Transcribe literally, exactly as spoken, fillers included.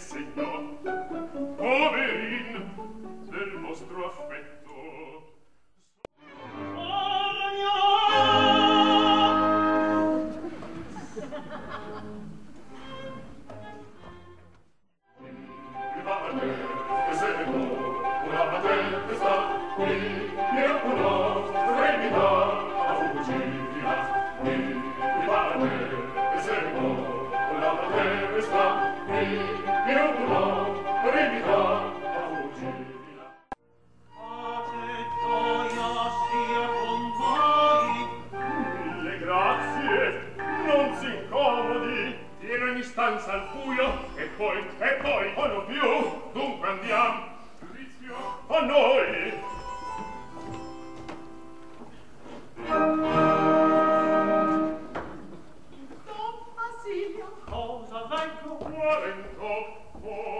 segnò, poverin del nostro affetto. Cosa dal tuo cuore in coppo